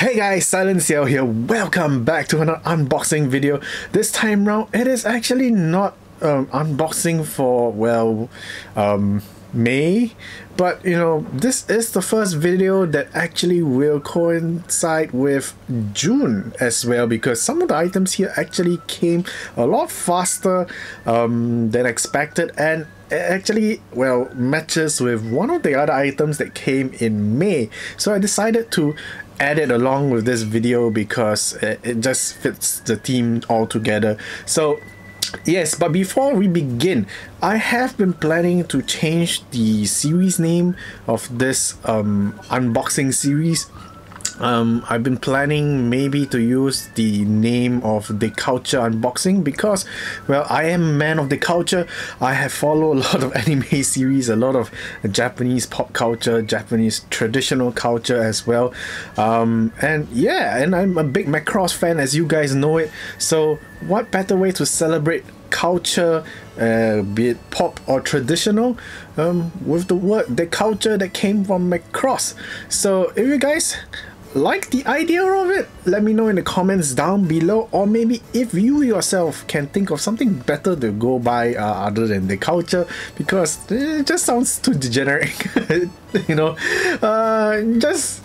Hey guys, SilentCiel here. Welcome back to another unboxing video. This time round, it is actually not unboxing for, well, May, but you know, this is the first video that actually will coincide with June as well, because some of the items here actually came a lot faster than expected, and it actually, well, matches with one of the other items that came in May. So I decided to add it along with this video because it just fits the theme all together. So yes, but before we begin, I have been planning to change the series name of this unboxing series. I've been planning maybe to use the name of The Culture Unboxing because, well, I am a man of the culture. I have followed a lot of anime series, a lot of Japanese pop culture, Japanese traditional culture as well. And yeah, and I'm a big Macross fan, as you guys know it. So what better way to celebrate culture, be it pop or traditional, with the word The Culture that came from Macross. So if you guys like the idea of it, let me know in the comments down below, or maybe if you yourself can think of something better to go by other than The Culture, because it just sounds too generic. You know, just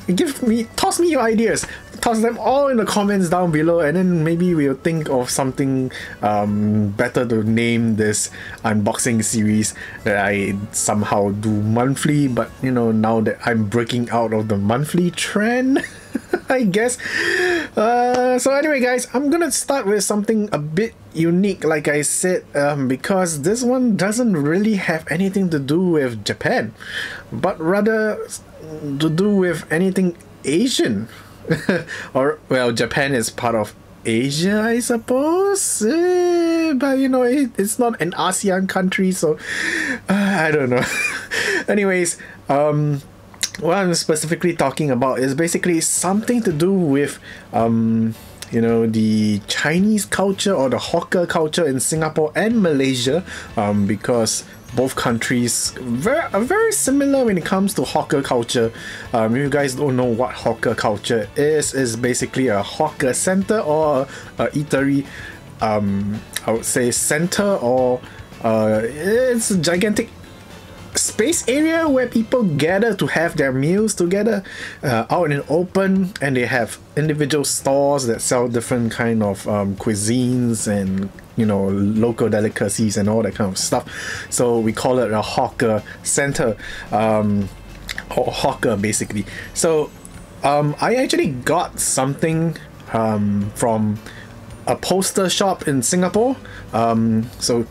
toss me your ideas, toss them all in the comments down below, and then maybe we'll think of something better to name this unboxing series that I somehow do monthly. But you know, now that I'm breaking out of the monthly trend, I guess. So anyway guys, I'm gonna start with something a bit unique, like I said, because this one doesn't really have anything to do with Japan, but rather to do with anything Asian. Or, well, Japan is part of Asia, I suppose, but you know, it's not an ASEAN country, so I don't know. Anyways, what I'm specifically talking about is basically something to do with you know, the Chinese culture, or the hawker culture in Singapore and Malaysia, because both countries are very similar when it comes to hawker culture. If you guys don't know what hawker culture is, it's basically a hawker center or a eatery, I would say center, or it's a gigantic space area where people gather to have their meals together out in the open, and they have individual stores that sell different kind of cuisines and, you know, local delicacies and all that kind of stuff. So we call it a hawker center, or hawker basically. So I actually got something from a poster shop in Singapore. So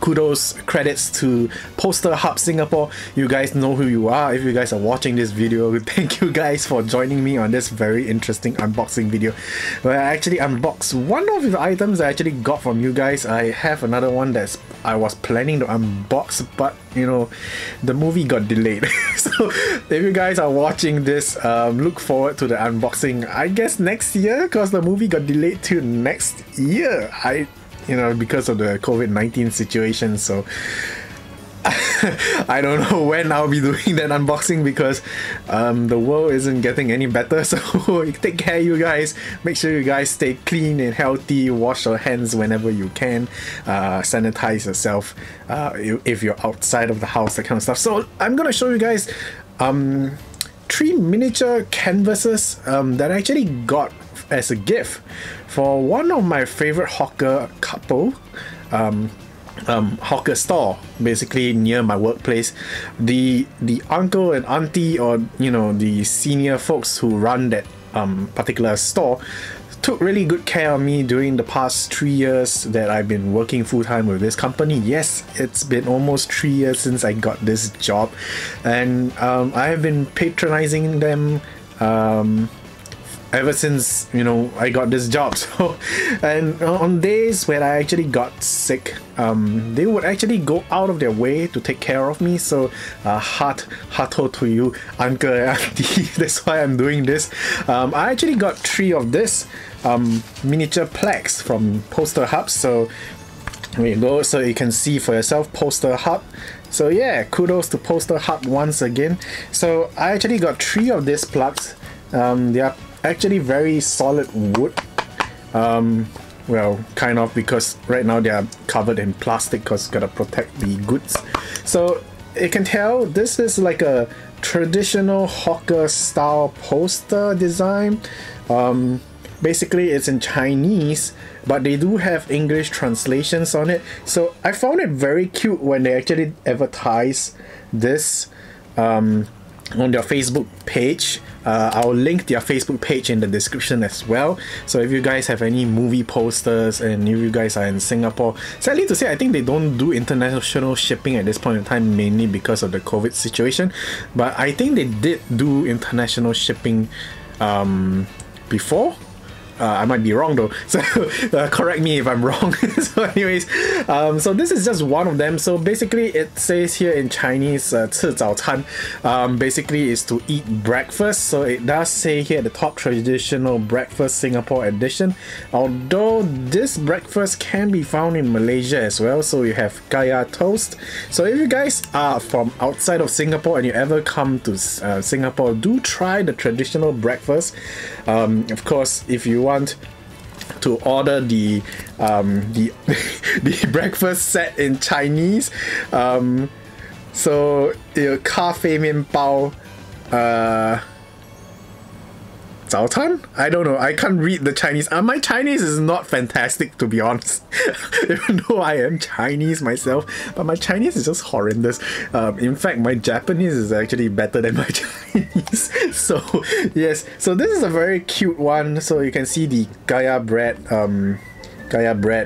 kudos, credits to Poster Hub Singapore. You guys know who you are if you guys are watching this video. Thank you guys for joining me on this very interesting unboxing video where I actually unbox one of the items I actually got from you guys. I have another one that I was planning to unbox, but you know, the movie got delayed. So if you guys are watching this, look forward to the unboxing, I guess, next year, because the movie got delayed to next year, you know, because of the COVID-19 situation. So I don't know when I'll be doing that unboxing, because the world isn't getting any better. So take care, you guys. Make sure you guys stay clean and healthy. Wash your hands whenever you can. Sanitize yourself if you're outside of the house, that kind of stuff. So I'm gonna show you guys three miniature canvases that I actually got as a gift for one of my favorite hawker couple, hawker store basically near my workplace. The uncle and auntie, or you know, the senior folks who run that particular store, took really good care of me during the past 3 years that I've been working full-time with this company. Yes, it's been almost 3 years since I got this job, and I have been patronizing them ever since, you know, I got this job. So, and on days when I actually got sick, they would actually go out of their way to take care of me. So hearto to you, uncle and auntie. That's why I'm doing this. I actually got three of this miniature plaques from Poster Hub. So there you go, so you can see for yourself, Poster Hub. So yeah, kudos to Poster Hub once again. So I actually got three of these plaques. They are actually very solid wood. Well, kind of, because right now they are covered in plastic because gotta protect the goods. So you can tell this is like a traditional hawker style poster design. Basically it's in Chinese, but they do have English translations on it. So I found it very cute when they actually advertise this on their Facebook page. I'll link their Facebook page in the description as well. So if you guys have any movie posters and if you guys are in Singapore, sadly to say, I think they don't do international shipping at this point in time, mainly because of the COVID situation. But I think they did do international shipping before. I might be wrong though, so correct me if I'm wrong. So anyways, so this is just one of them. So basically it says here in Chinese, 吃早餐, basically is to eat breakfast. So it does say here at the top, traditional breakfast Singapore edition, although this breakfast can be found in Malaysia as well. So you have kaya toast. So if you guys are from outside of Singapore and you ever come to Singapore, do try the traditional breakfast. Of course, if you want to order the breakfast set in Chinese, so your cafe mian bao, zao tan? I don't know, I can't read the Chinese. My Chinese is not fantastic, to be honest. Even though I am Chinese myself, but my Chinese is just horrendous. In fact, my Japanese is actually better than my Chinese. So yes, so this is a very cute one. So you can see the kaya bread,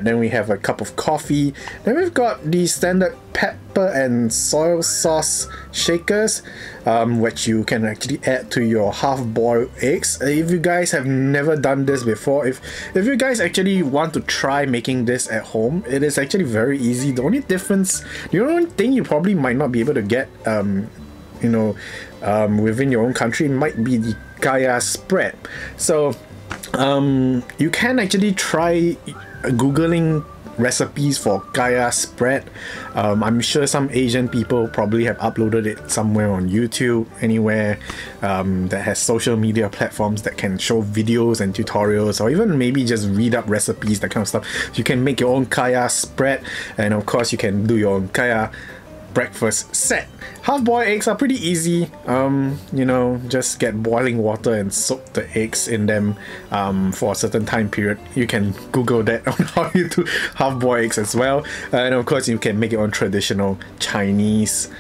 then we have a cup of coffee, then we've got the standard pepper and soy sauce shakers, which you can actually add to your half-boiled eggs. If you guys have never done this before, if you guys actually want to try making this at home, it is actually very easy. The only difference, the only thing you probably might not be able to get you know, within your own country might be the kaya spread. So you can actually try googling recipes for kaya spread. I'm sure some Asian people probably have uploaded it somewhere on YouTube, anywhere that has social media platforms that can show videos and tutorials, or even maybe just read up recipes, that kind of stuff. You can make your own kaya spread, and of course you can do your own kaya breakfast set. Half-boiled eggs are pretty easy. You know, just get boiling water and soak the eggs in them for a certain time period. You can Google that on how you do half-boiled eggs as well. And of course, you can make your own traditional Chinese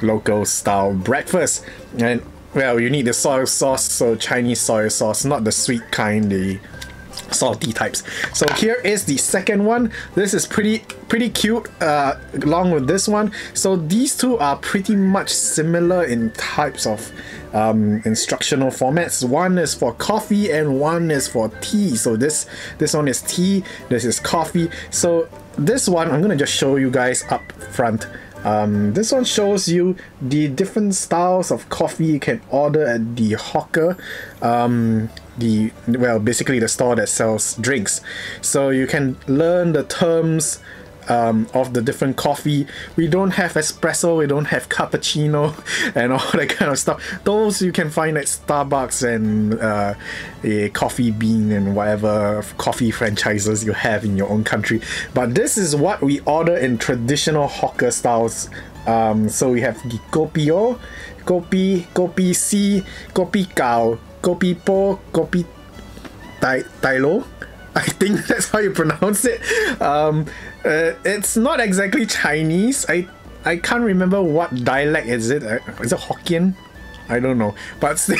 local style breakfast. And well, you need the soy sauce, so Chinese soy sauce, not the sweet kind, the salty types. So here is the second one. This is pretty cute, along with this one. So these two are pretty much similar in types of instructional formats. One is for coffee and one is for tea. So this one is tea, this is coffee. So this one, I'm gonna just show you guys up front. This one shows you the different styles of coffee you can order at the hawker, well, basically the store that sells drinks. So you can learn the terms of the different coffee. We don't have espresso, we don't have cappuccino and all that kind of stuff. Those you can find at Starbucks and a Coffee Bean and whatever coffee franchises you have in your own country. But this is what we order in traditional hawker styles. So we have the kopi o, kopi, kopi si, kopi kao, kopi po, kopi tai lo. I think that's how you pronounce it. It's not exactly Chinese. I can't remember what dialect is it. Is it Hokkien? I don't know, but still,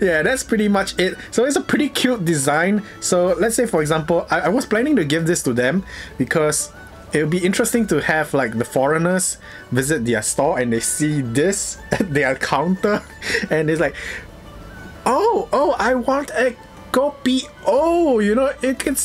yeah, that's pretty much it. So it's a pretty cute design. So let's say, for example, I was planning to give this to them because it would be interesting to have like the foreigners visit their store and they see this at their counter and it's like, oh, I want a kopi o, you know. Can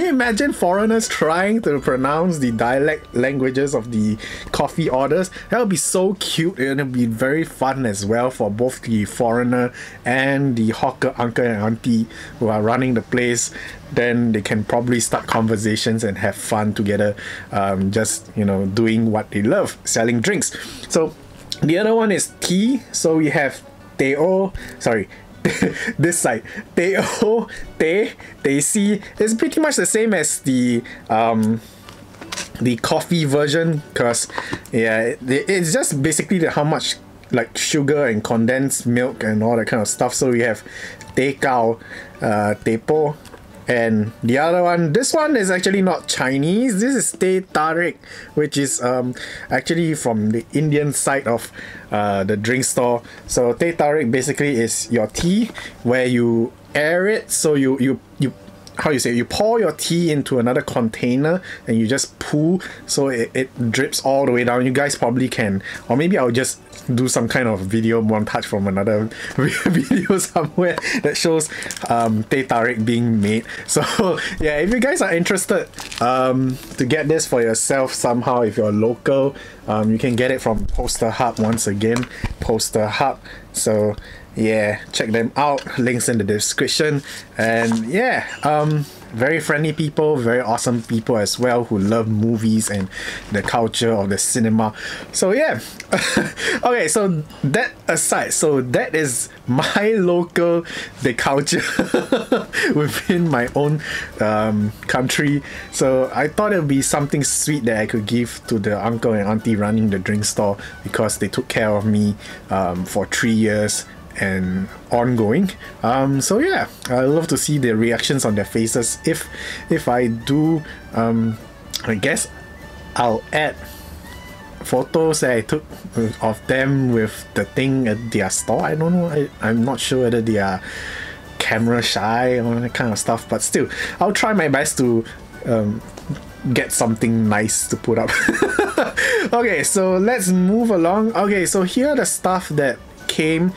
you imagine foreigners trying to pronounce the dialect languages of the coffee orders? That would be so cute, and it would be very fun as well for both the foreigner and the hawker uncle and auntie who are running the place. Then they can probably start conversations and have fun together, just, you know, doing what they love, selling drinks. So the other one is tea. So we have teh o, sorry, this site, Teo, Te, Teisi, is pretty much the same as the coffee version, because yeah, it's just basically how much like sugar and condensed milk and all that kind of stuff. So we have Te Kao, Te Po, and the other one, this one is actually not Chinese. This is Teh Tarik, which is actually from the Indian side of the drink store. So Teh Tarik basically is your tea where you air it. So you pour your tea into another container and you just pull, so it drips all the way down. You guys probably can, or maybe I'll just do some kind of video montage from another video somewhere that shows Teh Tarik being made. So yeah, if you guys are interested to get this for yourself somehow, if you're local, you can get it from Poster Hub, once again, Poster Hub. So yeah, check them out, links in the description. And yeah, very friendly people, very awesome people as well, who love movies and the culture of the cinema. So yeah, okay, so that aside, so that is my local, the culture within my own country. So I thought it would be something sweet that I could give to the uncle and auntie running the drink store, because they took care of me for 3 years and ongoing. So yeah, I love to see the reactions on their faces. If I do, I guess I'll add photos that I took of them with the thing at their store. I don't know, I'm not sure whether they are camera shy or that kind of stuff, but still I'll try my best to get something nice to put up. Okay, so let's move along. Okay, so here are the stuff that came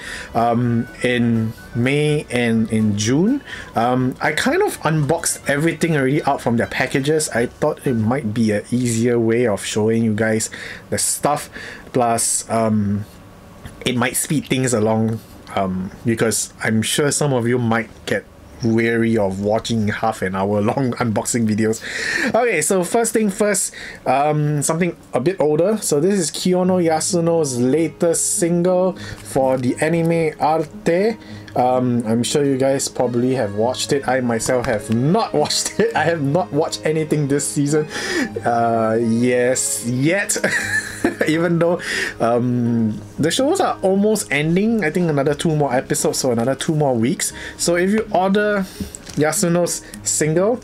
in May and in June. I kind of unboxed everything already out from their packages. I thought it might be an easier way of showing you guys the stuff, plus it might speed things along, because I'm sure some of you might get weary of watching half-an-hour long unboxing videos. Okay, so first thing first, something a bit older. So this is Kiyono Yasuno's latest single for the anime Arte. I'm sure you guys probably have watched it. I myself have not watched it. I have not watched anything this season. Yes, yet. Even though the shows are almost ending, I think another 2 more episodes, so another 2 more weeks. So if you order Yasuno's single,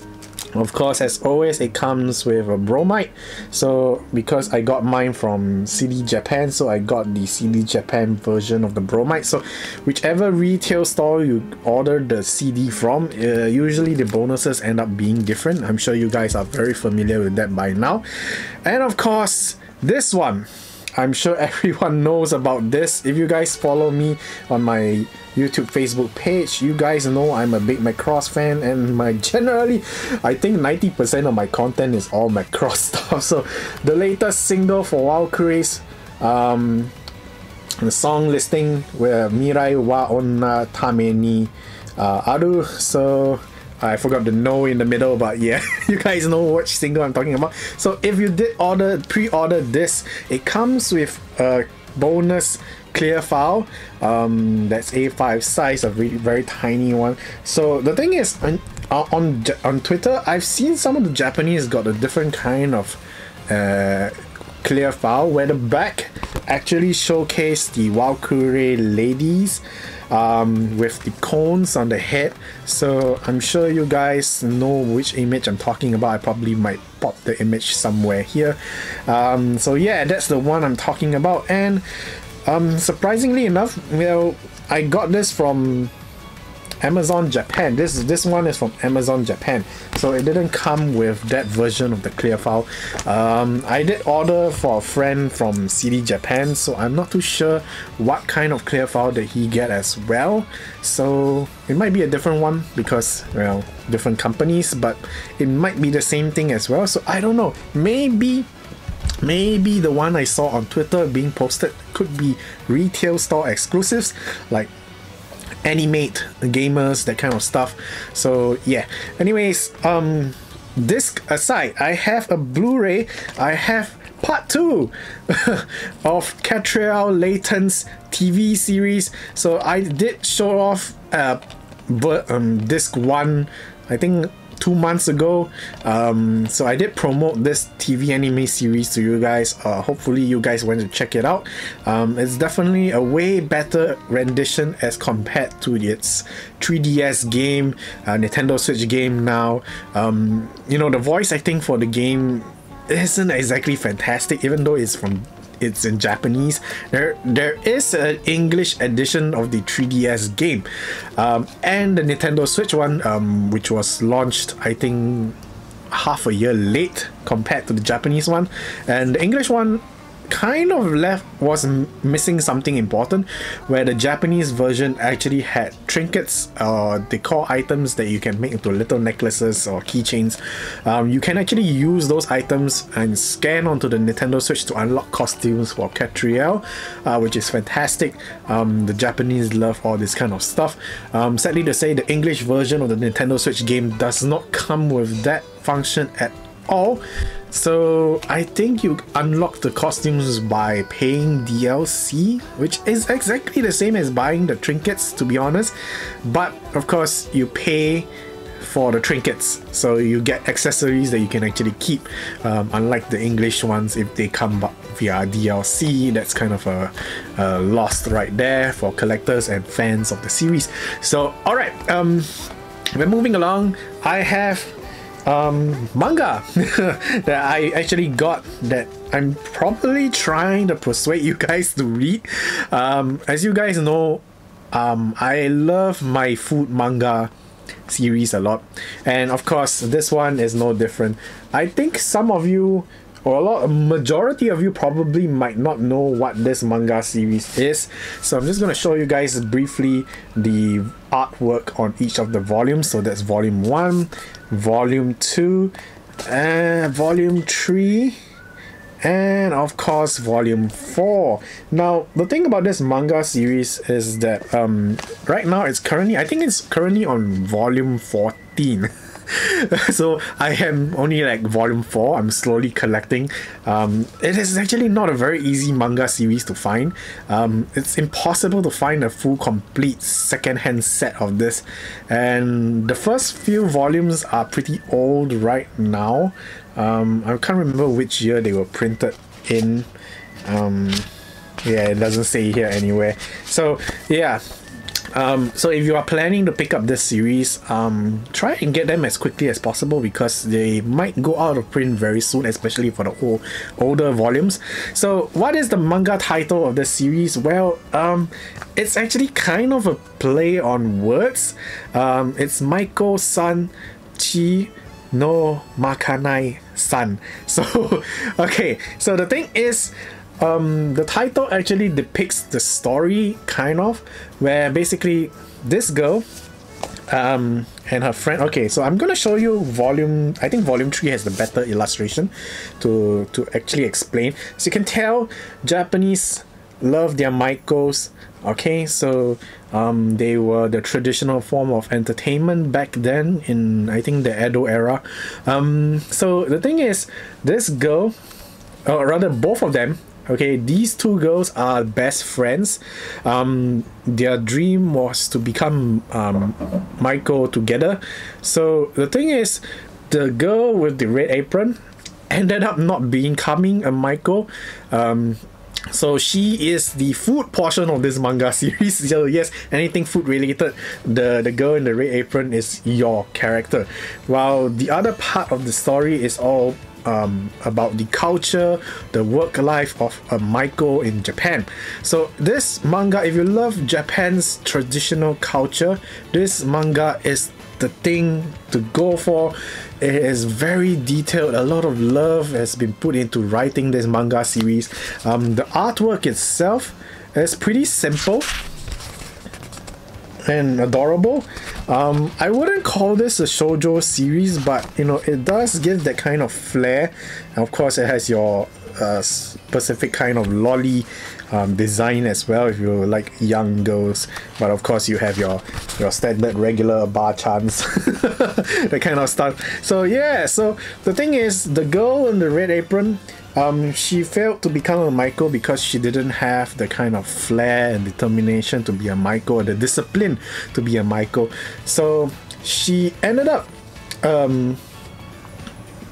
of course, as always, it comes with a bromide. So because I got mine from CD Japan, so I got the CD Japan version of the bromide. So whichever retail store you order the CD from, usually the bonuses end up being different. I'm sure you guys are very familiar with that by now. And of course, this one, I'm sure everyone knows about this. If you guys follow me on my YouTube, Facebook page, you guys know I'm a big Macross fan, and my generally, I think 90% of my content is all Macross stuff. So the latest single for Valkyries, the song listing where Mirai wa onna tame ni aru. So I forgot the no in the middle, but yeah, you guys know which single I'm talking about. So if you did order, pre-order this, it comes with a bonus clear file, that's A5 size, a really very tiny one. So the thing is, on Twitter, I've seen some of the Japanese got a different kind of clear file, where the back actually showcased the Walkure ladies with the cones on the head. So I'm sure you guys know which image I'm talking about. I probably might pop the image somewhere here. So yeah, that's the one I'm talking about. And surprisingly enough, well, I got this from Amazon Japan. This one is from Amazon Japan, so it didn't come with that version of the clear file. I did order for a friend from CD Japan, so I'm not too sure what kind of clear file that he get as well. So it might be a different one, because, well, different companies, but it might be the same thing as well. So I don't know, maybe the one I saw on Twitter being posted could be retail store exclusives, like Animate, gamers, that kind of stuff. So yeah, anyways, disc aside, I have a Blu-ray, I have part 2 of Catriel Layton's TV series. So I did show off disc 1, I think 2 months ago. So I did promote this TV anime series to you guys. Hopefully you guys went to check it out. It's definitely a way better rendition as compared to its 3DS game, Nintendo Switch game now. You know, the voice acting for the game isn't exactly fantastic, even though it's in Japanese. There is an English edition of the 3DS game, and the Nintendo Switch one, which was launched I think half a year late compared to the Japanese one. And the English one kind of was missing something important, where the Japanese version actually had trinkets or decor items that you can make into little necklaces or keychains. You can actually use those items and scan onto the Nintendo Switch to unlock costumes for Catriel, which is fantastic. The Japanese love all this kind of stuff. Sadly to say, the English version of the Nintendo Switch game does not come with that function at all. So I think you unlock the costumes by paying DLC, which is exactly the same as buying the trinkets, to be honest. But of course you pay for the trinkets, so you get accessories that you can actually keep, unlike the English ones. If they come via DLC, that's kind of a loss right there for collectors and fans of the series. So alright, we're moving along. I have manga that I actually got, that I'm probably trying to persuade you guys to read. As you guys know, I love my food manga series a lot, and of course this one is no different. I think some of you, or majority of you probably might not know what this manga series is. So I'm just going to show you guys briefly the artwork on each of the volumes. So that's volume 1, volume 2, volume 3, and of course volume 4. Now the thing about this manga series is that right now it's currently, I think it's currently on volume 14. So I am only like volume 4, I'm slowly collecting. It is actually not a very easy manga series to find. It's impossible to find a full complete second-hand set of this, and the first few volumes are pretty old right now. I can't remember which year they were printed in. Yeah, it doesn't say here anywhere. So yeah. So if you are planning to pick up this series, try and get them as quickly as possible, because they might go out of print very soon, especially for the older volumes. So what is the manga title of this series? Well, it's actually kind of a play on words. It's Maiko-san Chi no Makanai-san. So, okay, so the thing is, the title actually depicts the story, kind of, where basically this girl and her friend. Okay, so I'm gonna show you volume, I think volume 3 has the better illustration to actually explain. So you can tell Japanese love their maikos. Okay, so they were the traditional form of entertainment back then in, I think, the Edo era. So the thing is, this girl, or rather both of them, okay, these two girls are best friends. Their dream was to become Maiko together. So the thing is, the girl with the red apron ended up not becoming a Maiko. So she is the food portion of this manga series. So yes, anything food related, the girl in the red apron is your character, while the other part of the story is all about the culture, the work life of a Maiko in Japan. So this manga, if you love Japan's traditional culture, this manga is the thing to go for. It is very detailed. A lot of love has been put into writing this manga series. The artwork itself is pretty simple and adorable. I wouldn't call this a shoujo series, but you know, it does give that kind of flair. And of course, it has your a specific kind of lolly design as well if you like young girls. But of course you have your standard regular bar chants, that kind of stuff. So yeah, so the thing is, the girl in the red apron, she failed to become a Maiko because she didn't have the kind of flair and determination to be a Maiko, or the discipline to be a Maiko. So she ended up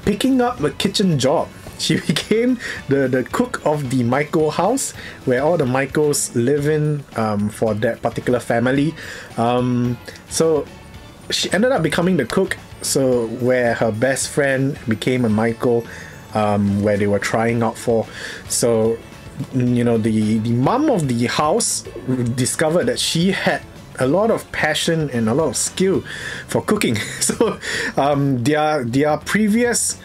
picking up a kitchen job. She became the cook of the Maiko house, where all the Maikos live in for that particular family. So she ended up becoming the cook, so where her best friend became a Maiko, where they were trying out for. So, you know, the mom of the house discovered that she had a lot of passion and a lot of skill for cooking. So their previous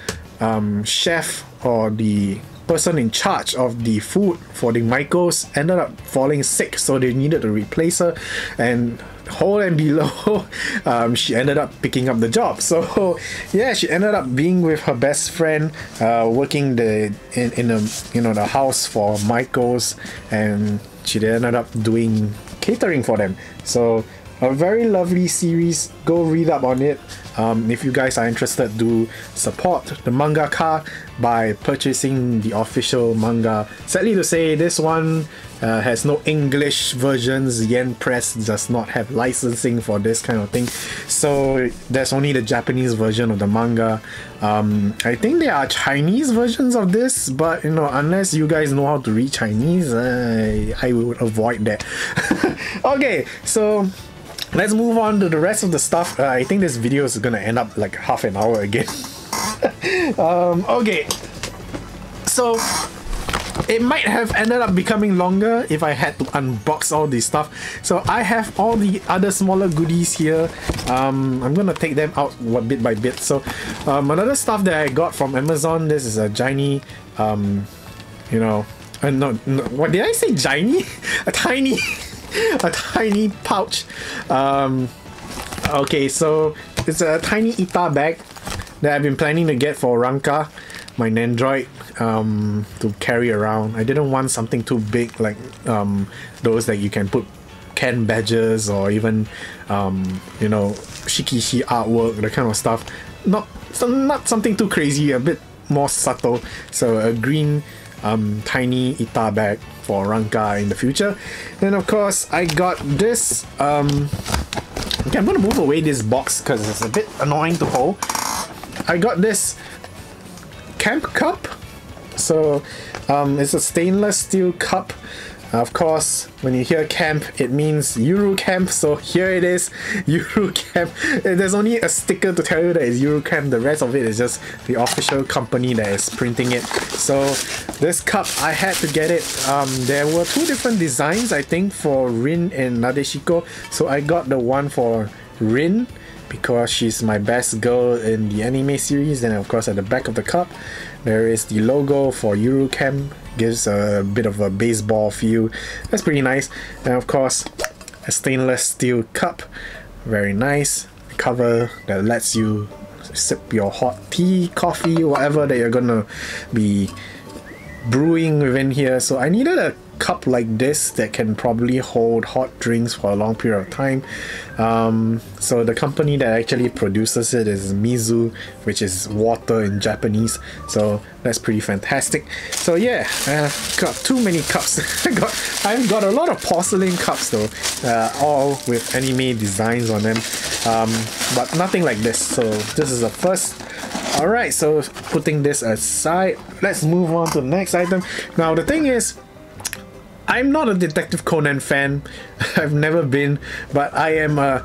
chef, or the person in charge of the food for the Maikos, ended up falling sick, so they needed to replace her, and hold and below, she ended up picking up the job. So yeah, she ended up being with her best friend, working in the house for Maikos, and she ended up doing catering for them. So a very lovely series. Go read up on it. If you guys are interested, do support the mangaka by purchasing the official manga. Sadly to say, this one has no English versions. Yen Press does not have licensing for this kind of thing, so there's only the Japanese version of the manga. I think there are Chinese versions of this, but you know, unless you guys know how to read Chinese, I would avoid that. Okay, so let's move on to the rest of the stuff. I think this video is gonna end up like half an hour again. Okay, so it might have ended up becoming longer if I had to unbox all this stuff. So I have all the other smaller goodies here. I'm gonna take them out bit by bit. So another stuff that I got from Amazon, this is a Jiny, you know, no, what did I say, Jiny? A tiny a tiny pouch. Okay, so it's a tiny Ita bag that I've been planning to get for Ranka, my Nendoroid, to carry around. I didn't want something too big, like those that you can put can badges, or even you know, shikishi artwork, that kind of stuff. Not something too crazy, a bit more subtle. So a green tiny Ita bag for Ranka in the future. Then of course I got this. Okay, I'm gonna move away this box because it's a bit annoying to hold. I got this camp cup. So it's a stainless steel cup. Of course, when you hear camp, it means Yuru Camp, so here it is, Yuru Camp. There's only a sticker to tell you that it's Yuru Camp. The rest of it is just the official company that is printing it. So this cup, I had to get it. There were two different designs, I think, for Rin and Nadeshiko. So I got the one for Rin, because she's my best girl in the anime series. And of course, at the back of the cup, there is the logo for Yuru Camp. Gives a bit of a baseball feel. That's pretty nice. And of course, a stainless steel cup. Very nice. A cover that lets you sip your hot tea, coffee, whatever that you're gonna be brewing within here. So I needed a cup like this that can probably hold hot drinks for a long period of time. So the company that actually produces it is Mizu, which is water in Japanese, so that's pretty fantastic. So yeah, got too many cups. I've got a lot of porcelain cups though, all with anime designs on them, but nothing like this, so this is the first. Alright, so putting this aside, let's move on to the next item. Now the thing is, I'm not a Detective Conan fan, I've never been, but I am a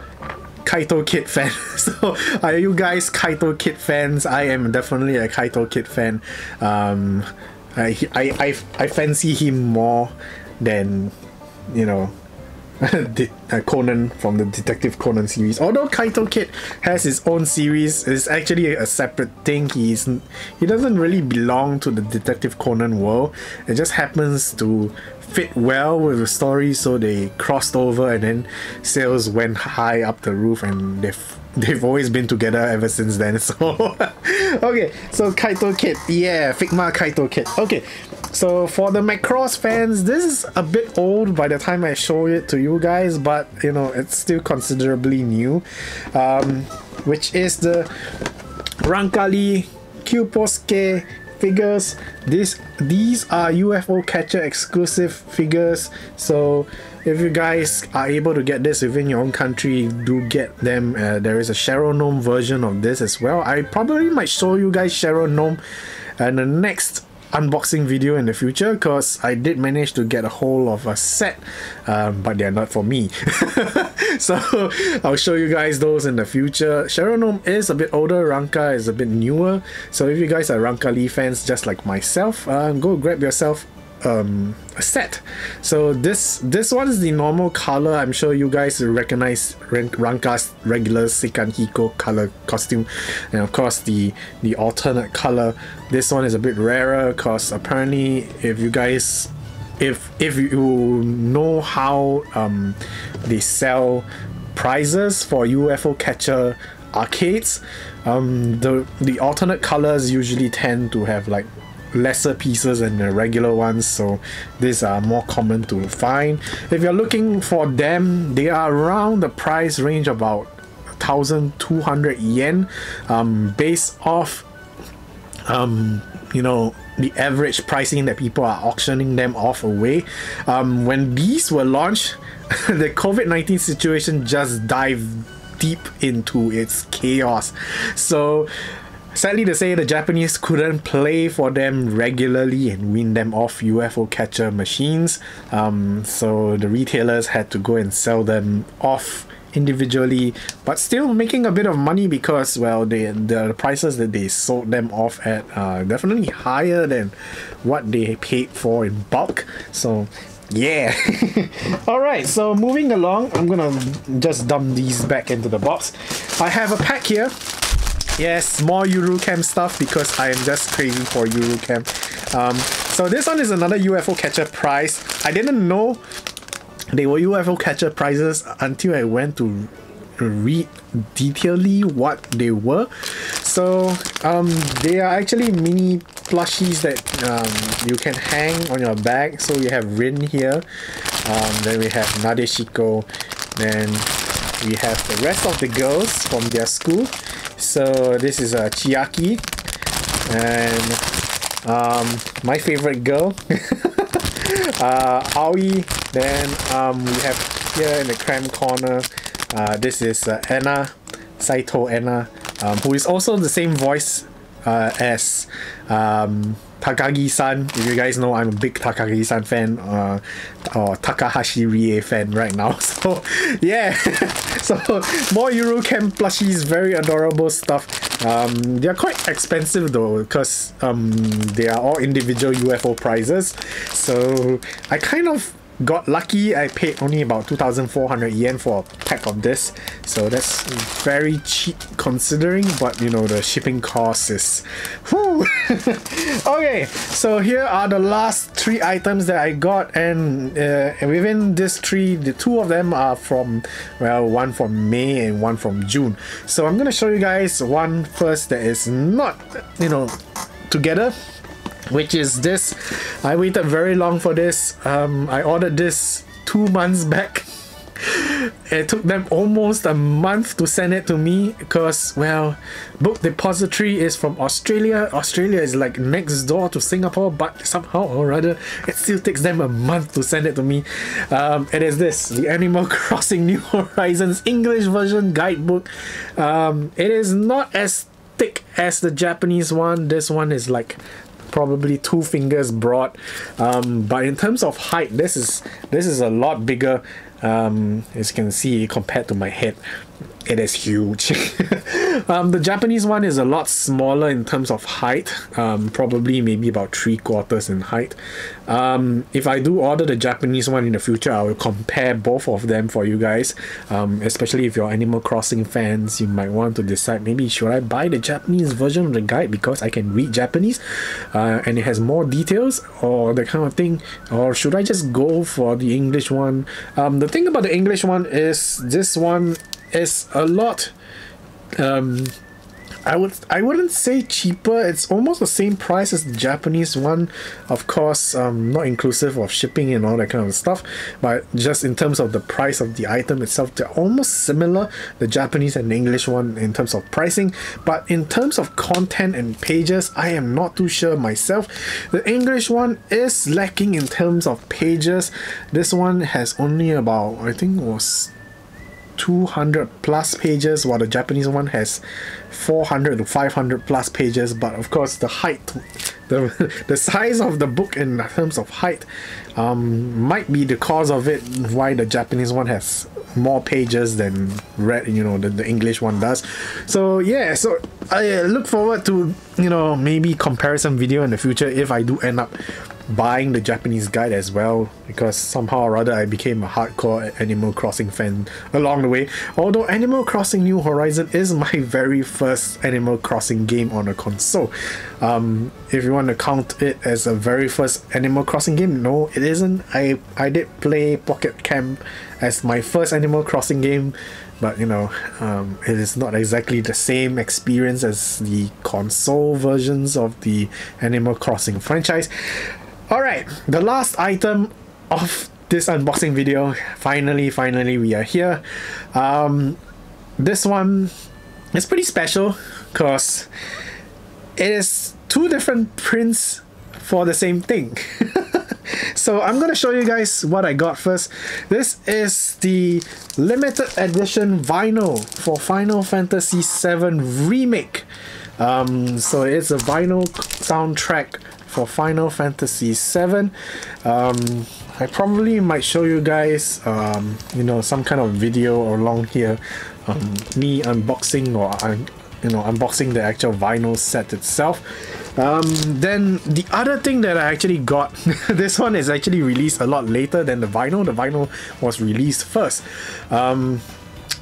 Kaito Kid fan. So are you guys Kaito Kid fans? I am definitely a Kaito Kid fan. I fancy him more than, you know, Conan from the Detective Conan series. Although Kaito Kid has his own series, it's actually a separate thing. He doesn't really belong to the Detective Conan world. It just happens to fit well with the story, so they crossed over, and then sales went high up the roof, and they've always been together ever since then. So Okay, so Kaito Kid. Yeah, Figma Kaito Kid. Okay, so for the Macross fans, this is a bit old by the time I show it to you guys, but you know, it's still considerably new, which is the Ranka Lee Kyuposuke figures. These are UFO Catcher exclusive figures, so if you guys are able to get this within your own country, do get them. There is a Sheryl Nome version of this as well. I probably might show you guys Sheryl Nome in the next unboxing video in the future, because I did manage to get a hold of a set, but they're not for me. So I'll show you guys those in the future. Sheryl Nome is a bit older, Ranka is a bit newer, so if you guys are Ranka Lee fans just like myself, go grab yourself a set. So this one is the normal color. I'm sure you guys recognize Ranka's regular Seikan Hiko color costume, and of course the alternate color. This one is a bit rarer because apparently if you guys if you know how they sell prizes for UFO Catcher arcades, the alternate colors usually tend to have like lesser pieces than the regular ones, so these are more common to find. If you're looking for them, they are around the price range about 1,200 yen, based off you know, the average pricing that people are auctioning them off away. When these were launched, the COVID-19 situation just dived deep into its chaos, so sadly to say, the Japanese couldn't play for them regularly and win them off UFO Catcher machines, so the retailers had to go and sell them off individually, but still making a bit of money because, well, the prices that they sold them off at are definitely higher than what they paid for in bulk, so yeah. Alright, so moving along, I'm gonna just dump these back into the box. I have a pack here. Yes, more Yuru Camp stuff because I am just crazy for Yuru Camp. So this one is another UFO Catcher prize. I didn't know they were UFO Catcher prizes until I went to read detailedly what they were. So they are actually mini plushies that you can hang on your bag. So you have Rin here, then we have Nadeshiko, then we have the rest of the girls from their school. So this is Chiaki, and my favorite girl, Aoi. Then we have here in the cram corner, this is Anna, Saito Anna, who is also the same voice as Takagi-san. If you guys know, I'm a big Takagi-san fan, or Takahashi Rie fan right now. So yeah, so more Yuru Camp plushies, very adorable stuff. They are quite expensive though, because they are all individual UFO prizes. So I kind of got lucky. I paid only about 2,400 yen for a pack of this, so that's very cheap considering, but you know, the shipping cost is whew. Okay, so here are the last three items that I got, and within these three, the two of them are from, well, one from May and one from June. So I'm gonna show you guys one first that is not, you know, together, which is this. I waited very long for this. I ordered this 2 months back. It took them almost a month to send it to me because, well, Book Depository is from Australia. Australia is like next door to Singapore, but somehow or rather it still takes them a month to send it to me. It is this, the Animal Crossing New Horizons English version guidebook. It is not as thick as the Japanese one. This one is like probably 2 fingers broad, but in terms of height, this is a lot bigger. As you can see, compared to my head, it is huge. The Japanese one is a lot smaller in terms of height, probably maybe about 3/4 in height. If I do order the Japanese one in the future, I will compare both of them for you guys, especially if you're Animal Crossing fans. You might want to decide, maybe should I buy the Japanese version of the guide because I can read Japanese and it has more details or that kind of thing, or should I just go for the English one? The thing about the English one is this one is a lot I wouldn't say cheaper. It's almost the same price as the Japanese one, of course, not inclusive of shipping and all that kind of stuff, but just in terms of the price of the item itself, they're almost similar, the Japanese and the English one, in terms of pricing. But in terms of content and pages, I am not too sure myself. The English one is lacking in terms of pages. This one has only about, I think it was 200 plus pages, while the Japanese one has 400 to 500 plus pages. But of course the height, the size of the book in terms of height might be the cause of it, why the Japanese one has more pages than the English one does. So yeah, so I look forward to, you know, maybe comparison video in the future if I do end up buying the Japanese guide as well, because somehow or other I became a hardcore Animal Crossing fan along the way. Although Animal Crossing New Horizon is my very first Animal Crossing game on a console. If you want to count it as a very first Animal Crossing game, no it isn't. I did play Pocket Camp as my first Animal Crossing game, but you know, it is not exactly the same experience as the console versions of the Animal Crossing franchise. Alright, the last item of this unboxing video, finally we are here. This one is pretty special because it is two different prints for the same thing. So I'm gonna show you guys what I got first. This is the limited edition vinyl for Final Fantasy VII Remake. So it's a vinyl soundtrack for Final Fantasy VII. I probably might show you guys, you know, some kind of video along here, me unboxing or unboxing the actual vinyl set itself. Then the other thing that I actually got, this one is actually released a lot later than the vinyl. The vinyl was released first.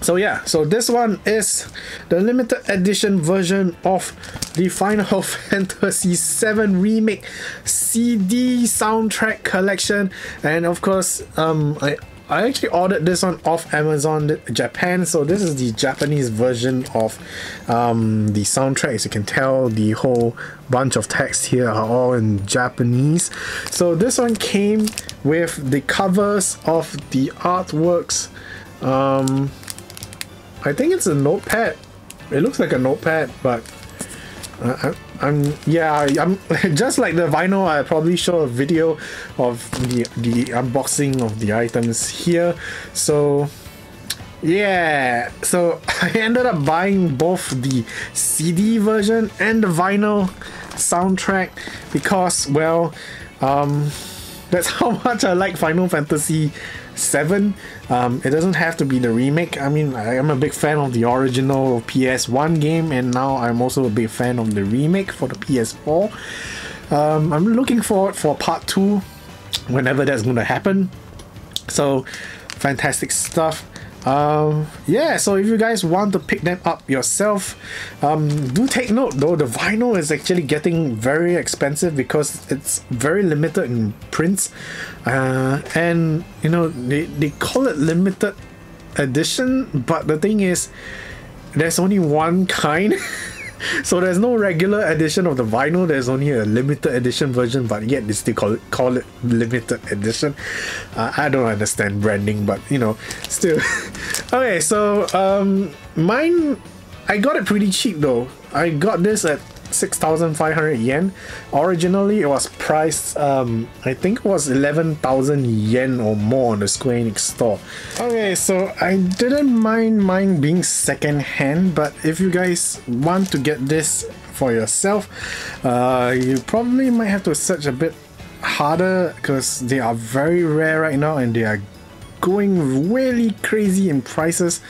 So yeah, so this one is the limited edition version of the Final Fantasy VII Remake CD soundtrack collection. And of course, I actually ordered this one off Amazon Japan. So this is the Japanese version of the soundtrack. As you can tell, the whole bunch of text here are all in Japanese. So this one came with the covers of the artworks. I think it's a notepad. It looks like a notepad, but I'm just like the vinyl. I probably show a video of the unboxing of the items here. So yeah, so I ended up buying both the CD version and the vinyl soundtrack because, well, that's how much I like Final Fantasy VII. It doesn't have to be the remake. I mean, I'm a big fan of the original PS1 game, and now I'm also a big fan of the remake for the PS4. I'm looking forward for part 2 whenever that's going to happen. So fantastic stuff. Yeah, so if you guys want to pick them up yourself, do take note though, the vinyl is actually getting very expensive because it's very limited in prints, and you know, they call it limited edition, but the thing is there's only one kind. So there's no regular edition of the vinyl, there's only a limited edition version, but yet they still call it limited edition. I don't understand branding, but you know, still. Okay, so mine, I got it pretty cheap though. I got this at 6,500 yen. Originally it was priced, I think it was 11,000 yen or more on the Square Enix store. Okay, so I didn't mind mine being second hand, but if you guys want to get this for yourself, you probably might have to search a bit harder because they are very rare right now and they are going really crazy in prices.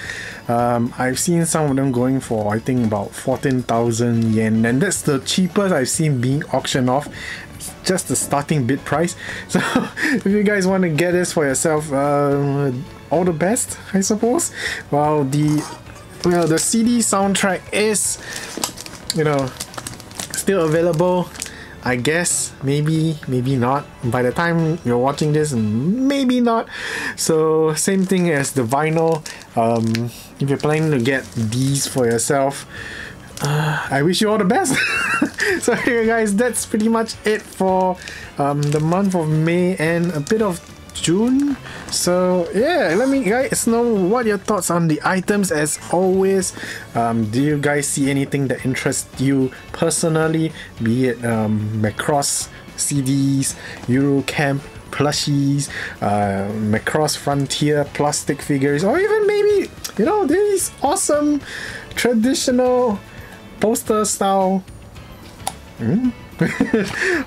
I've seen some of them going for, I think, about 14,000 yen, and that's the cheapest I've seen being auctioned off. It's just the starting bid price. So if you guys want to get this for yourself, all the best, I suppose. While the CD soundtrack is, you know, still available, I guess. Maybe not. By the time you're watching this, maybe not. So same thing as the vinyl. If you're planning to get these for yourself, I wish you all the best. So here guys, that's pretty much it for the month of May and a bit of June. So yeah, let me guys know what your thoughts on the items as always. Do you guys see anything that interests you personally, be it Macross CDs, Yuru Camp plushies, Macross Frontier plastic figures, or even maybe, you know, these awesome traditional poster style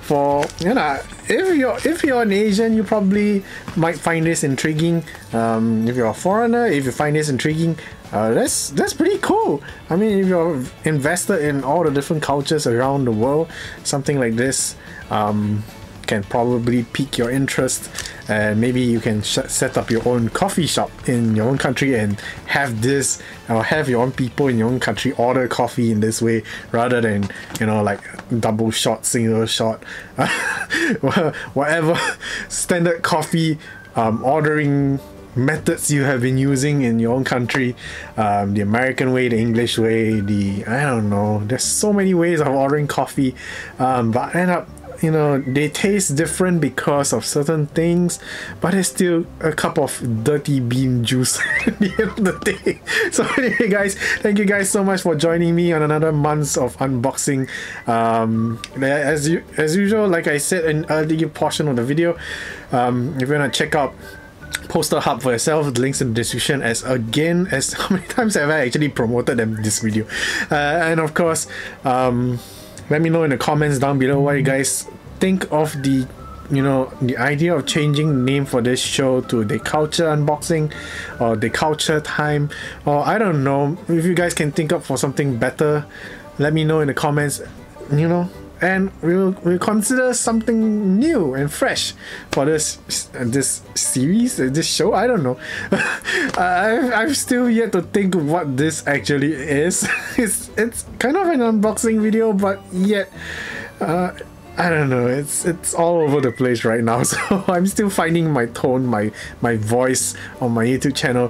for, you know, if you're an Asian, you probably might find this intriguing. If you're a foreigner, if you find this intriguing, that's pretty cool. I mean, if you're invested in all the different cultures around the world, something like this can probably pique your interest, and maybe you can set up your own coffee shop in your own country and have this, or have your own people in your own country order coffee in this way, rather than, you know, like double shot, single shot, whatever standard coffee ordering methods you have been using in your own country, the American way, the English way, the, I don't know, there's so many ways of ordering coffee, but end up, you know, they taste different because of certain things, but it's still a cup of dirty bean juice at the end of the day. So anyway guys, thank you guys so much for joining me on another month of unboxing. As usual, like I said in earlier portion of the video, if you want to check out Poster Hub for yourself, the links in the description, as how many times have I actually promoted them this video, and of course let me know in the comments down below what you guys think of the, you know, the idea of changing the name for this show to The Culture Unboxing or The Culture Time, or I don't know, if you guys can think up for something better, let me know in the comments, you know, and we'll consider something new and fresh for this series, this show. I don't know. I've still yet to think what this actually is. It's kind of an unboxing video, but yet I don't know, it's all over the place right now, so I'm still finding my tone, my voice on my YouTube channel.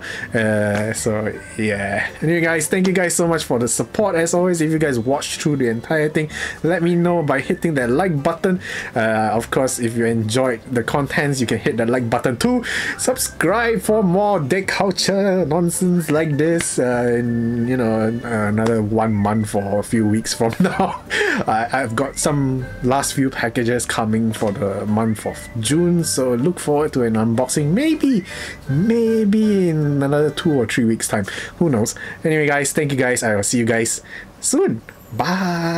So yeah, anyway guys, thank you guys so much for the support as always. If you guys watched through the entire thing, let me know by hitting that like button. Of course, if you enjoyed the contents, you can hit that like button too. Subscribe for more deck culture nonsense like this in, you know, another 1 month or a few weeks from now. I've got some last few packages coming for the month of June, so look forward to an unboxing maybe in another 2 or 3 weeks time, who knows. Anyway guys, thank you guys, I will see you guys soon. Bye.